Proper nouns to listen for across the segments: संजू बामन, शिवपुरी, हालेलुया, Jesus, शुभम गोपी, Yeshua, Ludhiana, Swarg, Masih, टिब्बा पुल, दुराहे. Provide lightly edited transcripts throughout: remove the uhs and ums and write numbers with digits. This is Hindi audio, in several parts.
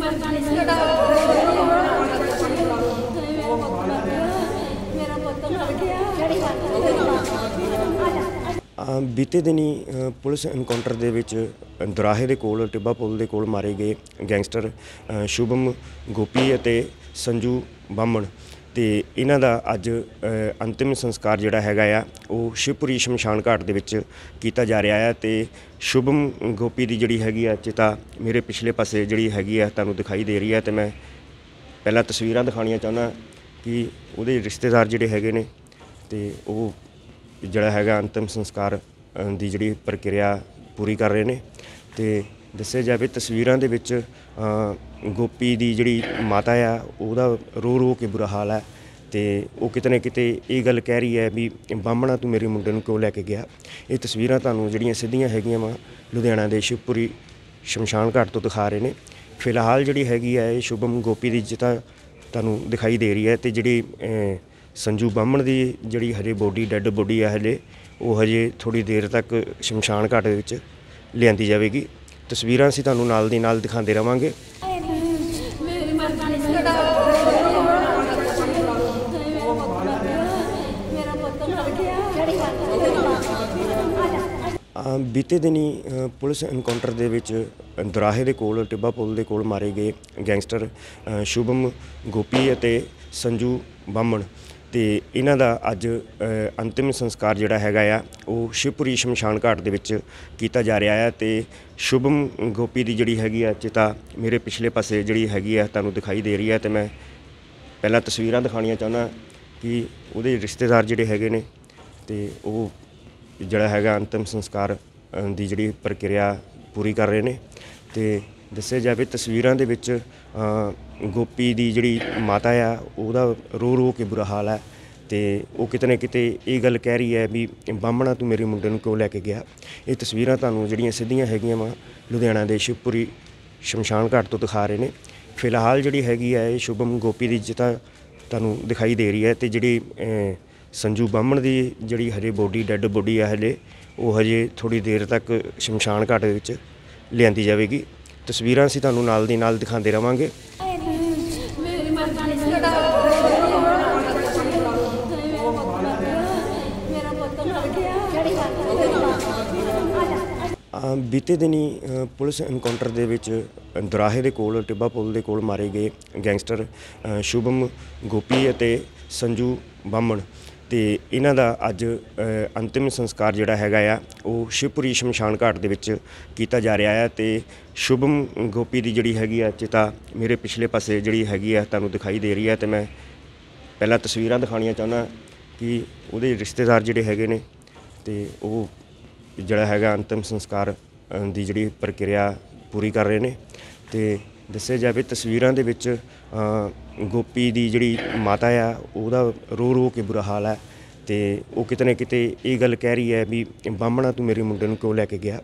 बीते दिन ही पुलिस एनकाउंटर दे विच दुराहे दे कोल टिब्बा पुल दे कोल मारे गए गैंगस्टर शुभम गोपी ते संजू बामन ते इन्हां दा अज अंतिम संस्कार जिहड़ा हैगा आ ओह शिवपुरी शमशान घाट दे विच कीता जा रहा है। ते शुभम गोपी दी जिहड़ी हैगी आ चिता मेरे पिछले पासे जिहड़ी हैगी आ तुहानूं दिखाई दे रही है। ते मैं पहला तस्वीरां दिखाणियां चाहुंदा कि उहदे रिश्तेदार जिहड़े हैगे ने ते ओह जिहड़ा हैगा अंतिम संस्कार दी जिहड़ी प्रक्रिया पूरी कर रहे ने। ते दस्सिया जावे तस्वीरां दे विच गोपी दी जिहड़ी माता आ उहदा रो रो के बुरा हाल है। तो वह कितने किते ये गल कह रही है भी बामणा तू मेरे मुंडे नूं क्यों लैके गया। ये तस्वीरां तुहानूं जिहड़ियां सीधियां हैगियां वा लुधियाना दे शिवपुरी शमशान घाट तो दिखा रहे ने। फिलहाल जिहड़ी हैगी है शुभम गोपी दी जिता तुहानूं दिखाई दे रही है। तो जिहड़ी संजू बामन की जिहड़ी हजे बॉडी डैड बॉडी है हजे वह हजे थोड़ी देर तक शमशान घाट विच लियांदी जाएगी। तस्वीरां असीं तुहानूं नाल दी नाल दिखाते रहांगे। बीते दिन ही पुलिस एनकाउंटर दे विच दुराहे दे कोल टिब्बा पुल दे कोल मारे गए गैंगस्टर शुभम गोपी ते संजू बामन ते इन्हां दा अज अंतिम संस्कार जिहड़ा हैगा आ ओह शिवपुरी शमशान घाट दे विच कीता जा रहा है। ते शुभम गोपी दी जिहड़ी हैगी आ चिता मेरे पिछले पासे जिहड़ी हैगी आ तुहानूं दिखाई दे रही है। ते मैं पहला तस्वीरां दिखाणियां चाहुंदा कि उहदे रिश्तेदार जिहड़े हैगे ने ते ओह जिहड़ा हैगा अंतिम संस्कार दी जिहड़ी प्रक्रिया पूरी कर रहे ने। ते दस्सिया जावे तस्वीरां दे विच गोपी दी जिहड़ी माता आ उहदा रो रो के बुरा हाल है। तो वह कितने किते ये गल कह रही है भी बामणा तू मेरे मुंडे नूं क्यों लैके गया। ये तस्वीरां तुहानूं जिहड़ियां सीधियां हैगियां वा लुधियाना दे शिवपुरी शमशान घाट तो दिखा रहे ने। फिलहाल जिहड़ी हैगी है शुभम गोपी दी जिता तुहानूं दिखाई दे रही है। तो जिहड़ी संजू बामन की जिहड़ी हजे बॉडी डैड बॉडी है हजे वह हजे थोड़ी देर तक शमशान घाट विच लियांदी जाएगी। तस्वीरां असीं तुहानूं नाल दी नाल दिखाते रहांगे। बीते दिन ही पुलिस एनकाउंटर दे विच दुराहे दे कोल टिब्बा पुल दे कोल मारे गए गैंगस्टर शुभम गोपी ते संजू बामन ते इन्हां दा अज अंतिम संस्कार जिहड़ा हैगा आ ओह शिवपुरी शमशान घाट दे विच कीता जा रहा है। ते शुभम गोपी दी जिहड़ी हैगी आ चिता मेरे पिछले पासे जिहड़ी हैगी आ तुहानूं दिखाई दे रही है। ते मैं पहला तस्वीरां दिखाणियां चाहुंदा कि उहदे रिश्तेदार जिहड़े हैगे ने ते ओह जिहड़ा हैगा अंतिम संस्कार दी जिहड़ी प्रक्रिया पूरी कर रहे ने। ते दस्सिया जावे तस्वीरां दे विच गोपी दी जिहड़ी माता आ उहदा रो रो के बुरा हाल है। तो वह कितने किते ये गल कह रही है भी बामणा तू मेरे मुंडे नूं क्यों लैके गया।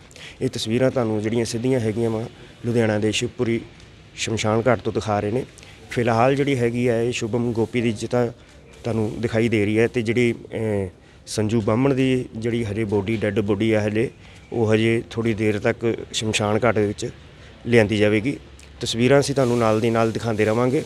ये तस्वीरां तुहानूं जिहड़ियां सीधियां हैगियां वा लुधियाना दे शिवपुरी शमशान घाट तो दिखा रहे ने। फिलहाल जिहड़ी हैगी है शुभम गोपी दी जिता तुहानूं दिखाई दे रही है। तो जिहड़ी संजू बामन की जिहड़ी हजे बॉडी डैड बॉडी है हजे वह हजे थोड़ी देर तक शमशान घाट विच लियांदी जाएगी। तस्वीरां असीं तुहानूं नाल दी नाल दिखाते रहांगे।